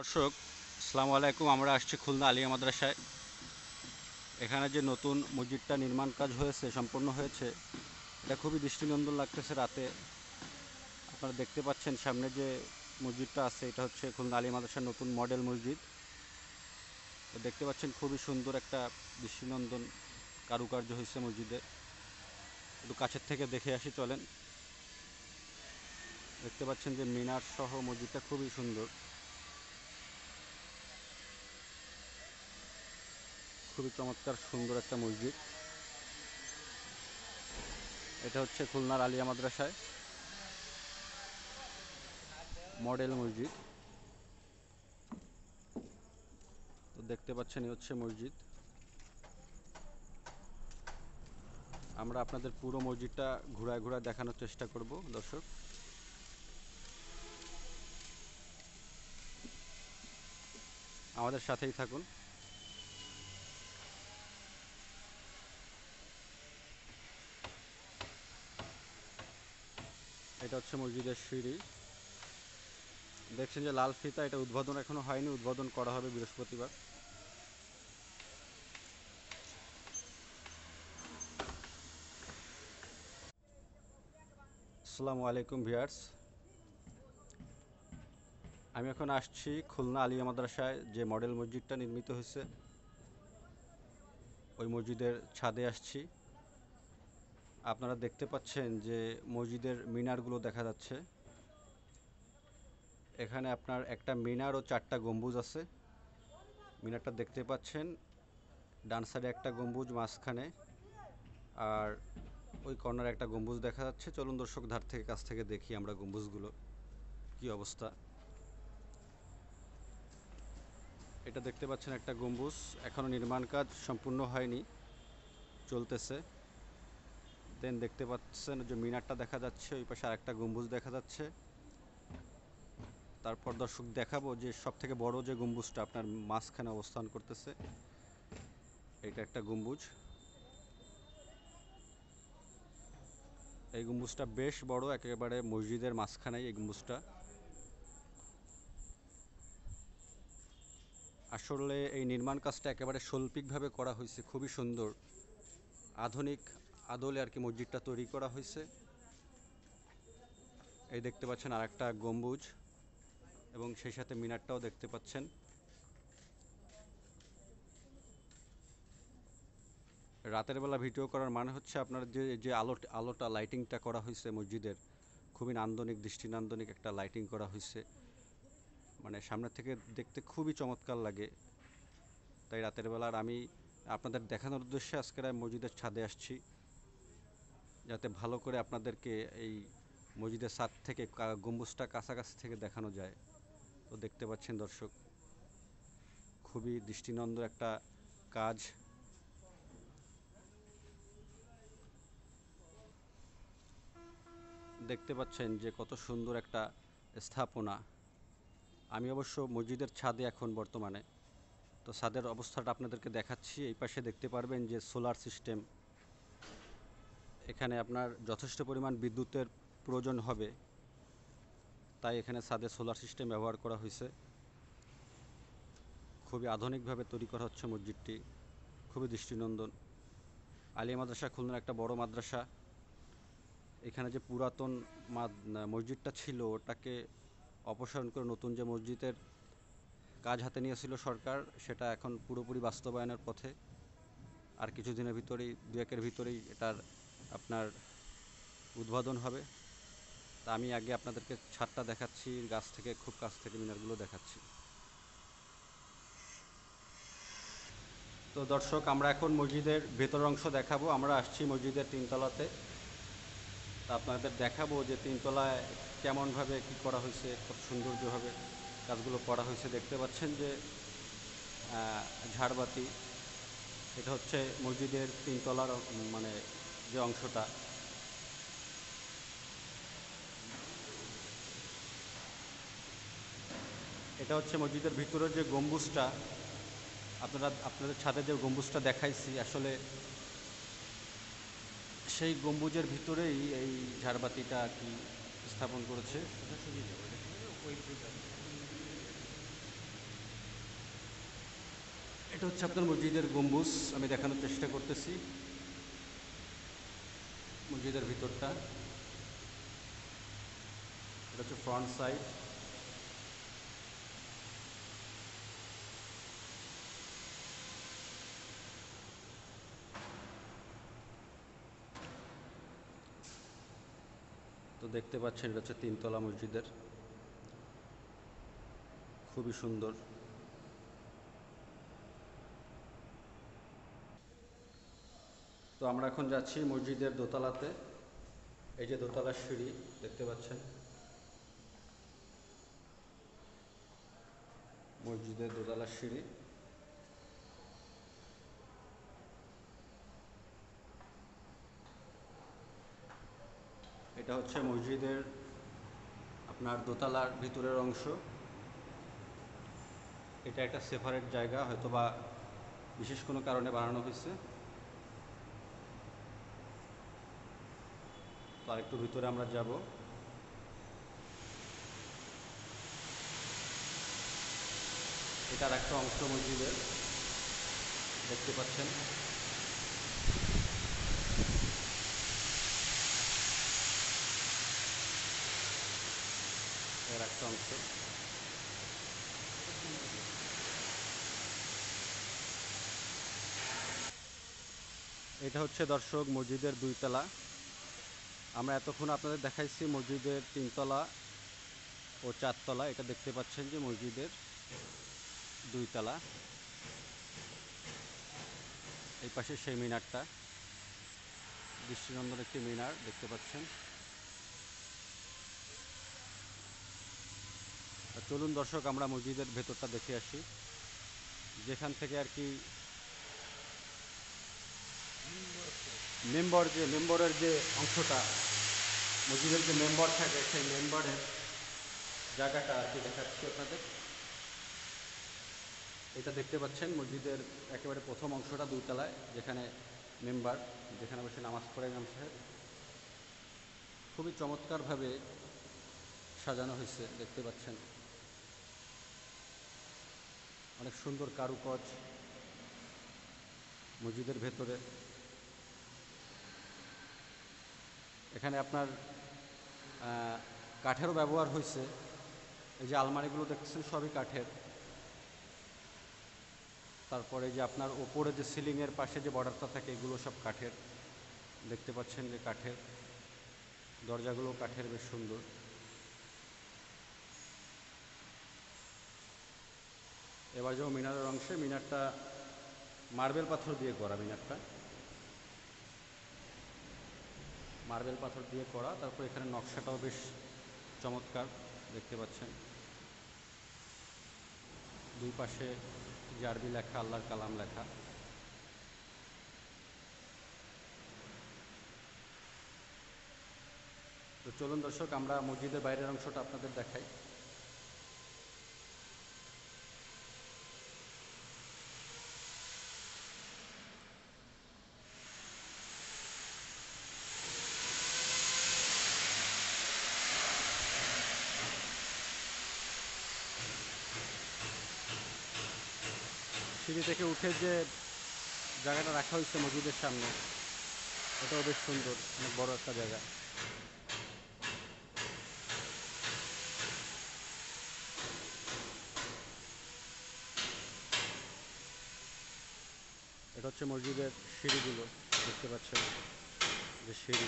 दर्शक আসসালামু আলাইকুম। আমরা আসছি খুলনা আলিয়া মাদ্রাসায়। এখানে যে নতুন মসজিদটা নির্মাণ কাজ হয়েছে, সম্পূর্ণ হয়েছে, এটা খুবই দৃষ্টিনন্দন লাগতেছে রাতে। আপনারা দেখতে পাচ্ছেন সামনে যে মসজিদটা আছে, এটা হচ্ছে খুলনা আলিয়া মাদ্রাসার নতুন মডেল মসজিদ। তো দেখতে পাচ্ছেন খুবই সুন্দর একটা দৃষ্টিনন্দন কারুকার্য হয়েছে মসজিদের। একটু কাছের থেকে দেখে আসি, চলেন। দেখতে পাচ্ছেন যে মিনার সহ মসজিদটা খুবই সুন্দর, খুবই চমৎকার সুন্দর একটা মসজিদ। এটা হচ্ছে খুলনার আলিয়া মাদ্রাসায় মডেল মসজিদ। তো দেখতে পাচ্ছেন এই হচ্ছে মসজিদ। আমরা আপনাদের পুরো মসজিদটা ঘুরায় ঘুরায় দেখানোর চেষ্টা করব দর্শক। আমাদের সাথেই থাকুন। এটা হচ্ছে মসজিদের সিঁড়ি। দেখছেন যে লাল ফিতা, এটা উদ্বোধন এখনো হয়নি, উদ্বোধন করা হবে বৃহস্পতিবার। আসসালামু আলাইকুম ভিউয়ার্স, আমি এখন আসছি খুলনা আলিয়া মাদ্রাসায় যে মডেল মসজিদটা নির্মিত হয়েছে, ওই মসজিদের ছাদে আসছি। আপনারা দেখতে পাচ্ছেন যে মসজিদের মিনারগুলো দেখা যাচ্ছে। এখানে আপনার একটা মিনার ও চারটা গম্বুজ আছে। মিনারটা দেখতে পাচ্ছেন, ডান সাইডে একটা গম্বুজ, মাঝখানে আর ওই কর্নারে একটা গম্বুজ দেখা যাচ্ছে। চলুন দর্শক ধার থেকে কাছ থেকে দেখি আমরা গম্বুজগুলো কি অবস্থা। এটা দেখতে পাচ্ছেন একটা গম্বুজ, এখনও নির্মাণ কাজ সম্পূর্ণ হয়নি, চলতেছে। দেন দেখতে পাচ্ছেন যে মিনারটা দেখা যাচ্ছে, ওই পাশে আরেকটা গম্বুজ দেখা যাচ্ছে। তারপর দর্শক দেখাবো যে সব থেকে বড় যে গম্বুজটা আপনার মাঝখানে অবস্থান করতেছে, এটা একটা গম্বুজ। এই গম্বুজটা বেশ বড়, একেবারে মসজিদের মাঝখানে এই গম্বুজটা। আসলে এই নির্মাণ কাজটা একেবারে শৈল্পিকভাবে করা হয়েছে, খুবই সুন্দর আধুনিক আদলে আর কি মসজিদটা তৈরি করা হয়েছে। এই দেখতে পাচ্ছেন আর একটা গম্বুজ এবং সেই সাথে মিনারটাও দেখতে পাচ্ছেন। রাতের বেলা ভিডিও করার মানে হচ্ছে আপনার যে আলোটা লাইটিংটা করা হয়েছে মসজিদের, খুবই নান্দনিক, দৃষ্টিনান্দনিক একটা লাইটিং করা হয়েছে, মানে সামনে থেকে দেখতে খুবই চমৎকার লাগে। তাই রাতের বেলা আর আমি আপনাদের দেখানোর উদ্দেশ্যে আজকের মসজিদের ছাদে আসছি, যাতে ভালো করে আপনাদেরকে এই মসজিদের ছাদ থেকে গম্বুজটা কাছাকাছি থেকে দেখানো যায়। তো দেখতে পাচ্ছেন দর্শক, খুবই দৃষ্টিনন্দন একটা কাজ। দেখতে পাচ্ছেন যে কত সুন্দর একটা স্থাপনা। আমি অবশ্য মসজিদের ছাদে এখন বর্তমানে, তো ছাদের অবস্থাটা আপনাদেরকে দেখাচ্ছি। এই পাশে দেখতে পারবেন যে সোলার সিস্টেম, এখানে আপনার যথেষ্ট পরিমাণ বিদ্যুতের প্রয়োজন হবে, তাই এখানে ছাদে সোলার সিস্টেম ব্যবহার করা হয়েছে। খুবই আধুনিকভাবে তৈরি করা হচ্ছে মসজিদটি, খুবই দৃষ্টিনন্দন। আলিয়া মাদ্রাসা খুলনার একটা বড় মাদ্রাসা। এখানে যে পুরাতন মসজিদটা ছিল ওটাকে অপসারণ করে নতুন যে মসজিদের কাজ হাতে নিয়েছিল সরকার, সেটা এখন পুরোপুরি বাস্তবায়নের পথে। আর কিছুদিনের ভিতরেই, দু একের ভিতরেই এটার আপনার উদ্বোধন হবে। তা আমি আগে আপনাদেরকে ছাদটা দেখাচ্ছি, গাছ থেকে খুব কাছ থেকে মিনারগুলো দেখাচ্ছি। তো দর্শক আমরা এখন মসজিদের ভেতরের অংশ দেখাবো। আমরা আসছি মসজিদের তিনতলাতে, তা আপনাদের দেখাবো যে তিনতলায় কেমনভাবে কী করা হয়েছে, খুব সৌন্দর্যভাবে কাজগুলো করা হয়েছে। দেখতে পাচ্ছেন যে ঝাড়বাতি, এটা হচ্ছে মসজিদের তিনতলার মানে যে অংশটা। এটা হচ্ছে মসজিদের ভিতরের যে গম্বুজটা, আপনাদের ছাদে যে গম্বুজটা দেখাইছি, আসলে সেই গম্বুজের ভিতরেই এই ঝাড়বাতিটা কি স্থাপন করেছে। এটা হচ্ছে আপনার মসজিদের গম্বুজ। আমি দেখানোর চেষ্টা করতেছি মসজিদের ভিতরটা। এটা হচ্ছে ফ্রন্ট সাইড। তো দেখতে পাচ্ছেন এটা হচ্ছে তিনতলা মসজিদের, খুবই সুন্দর। তো আমরা এখন যাচ্ছি মসজিদের দোতলাতে। এই যে দোতলার সিঁড়ি দেখতে পাচ্ছেন, মসজিদের দোতলার সিঁড়ি। এটা হচ্ছে মসজিদের আপনার দোতলার ভিতরের অংশ। এটা একটা সেপারেট জায়গা, হয়তো বা বিশেষ কোনো কারণে বানানো হয়েছে। তো আরেকটু ভিতরে আমরা যাব। এটার একটা অংশ মসজিদের দেখতে পাচ্ছেন। এর একটা অংশ এটা হচ্ছে দর্শক মসজিদের দুইতলা। আমরা এতক্ষণ আপনাদের দেখাইছি মসজিদের তিনতলা ও চারতলা। এটা দেখতে পাচ্ছেন যে মসজিদের দুইতলা। এই পাশে সেই মিনারটা, দৃষ্টিনন্দন একটি মিনার দেখতে পাচ্ছেন। চলুন দর্শক আমরা মসজিদের ভেতরটা দেখে আসি, যেখান থেকে আর কি মেম্বরের যে অংশটা, মসজিদের যে মেম্বর থাকে সেই মেম্বরের জায়গাটা আর কি দেখাচ্ছি আপনাদের। এটা দেখতে পাচ্ছেন মসজিদের একেবারে প্রথম অংশটা দুইতলায়, যেখানে মেম্বার, যেখানে বসে নামাজ পড়ে ইমাম সাহেব। খুবই চমৎকারভাবে সাজানো হয়েছে দেখতে পাচ্ছেন, অনেক সুন্দর কারুকাজ মসজিদের ভেতরে। এখানে আপনার কাঠেরও ব্যবহার হয়েছে। এই যে আলমারিগুলো দেখছেন সবই কাঠের। তারপরে যে আপনার ওপরে যে সিলিংয়ের পাশে যে বর্ডারটা থাকে এগুলো সব কাঠের দেখতে পাচ্ছেন, যে কাঠের দরজাগুলো কাঠের, বেশ সুন্দর। এবার যে মিনারের অংশে, মিনারটা মার্বেল পাথর দিয়ে করা, তারপর এখানে নকশাটাও বেশ চমৎকার দেখতে পাচ্ছেন। দুই পাশে আরবি লেখা, আল্লাহর কালাম লেখা। তো চলুন দর্শক আমরা মসজিদের বাইরের অংশটা আপনাদের দেখাই। সিঁড়ি থেকে উঠে যে জায়গাটা রাখা হয়েছে মসজিদের সামনে, ওটাও বেশ সুন্দর, অনেক বড় একটা জায়গা। এটা হচ্ছে মসজিদের সিঁড়িগুলো দেখতে পাচ্ছেন, যে সিঁড়ি।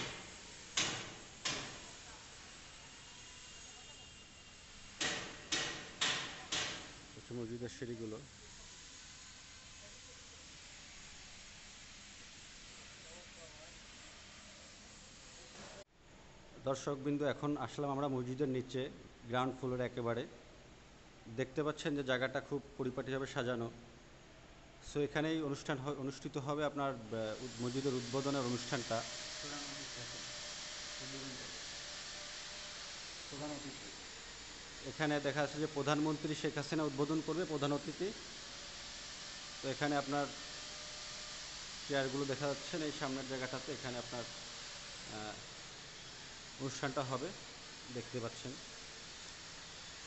মসজিদের সিঁড়িগুলো দর্শকবৃন্দ, এখন আসলাম আমরা মসজিদের নিচে গ্রাউন্ড ফ্লোরে একেবারে। দেখতে পাচ্ছেন যে জায়গাটা খুব পরিপাটিভাবে সাজানো। সো এখানেই অনুষ্ঠিত হবে আপনার মসজিদের উদ্বোধনের অনুষ্ঠানটা। এখানে দেখা যাচ্ছে যে প্রধানমন্ত্রী শেখ হাসিনা উদ্বোধন করবে, প্রধান অতিথি। তো এখানে আপনার চেয়ারগুলো দেখা যাচ্ছে এই সামনের জায়গাটাতে, এখানে আপনার অনুষ্ঠানটা হবে দেখতে পাচ্ছেন।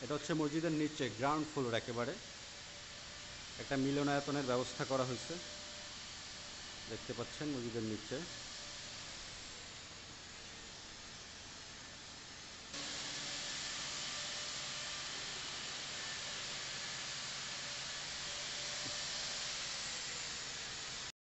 এটা হচ্ছে মসজিদের নিচে গ্রাউন্ড ফ্লোর একেবারে। একটা মিলনায়তনের ব্যবস্থা করা হয়েছে। দেখতে পাচ্ছেন মসজিদের নিচে।